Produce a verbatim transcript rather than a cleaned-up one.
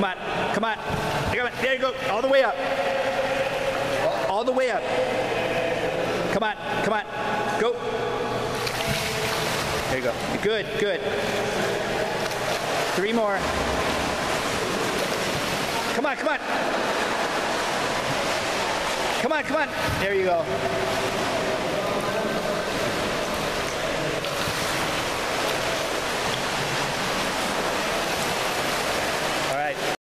Come on, come on. There you go, all the way up. All the way up. Come on, come on, go. There you go, good, good. Three more. Come on, come on. Come on, come on. There you go.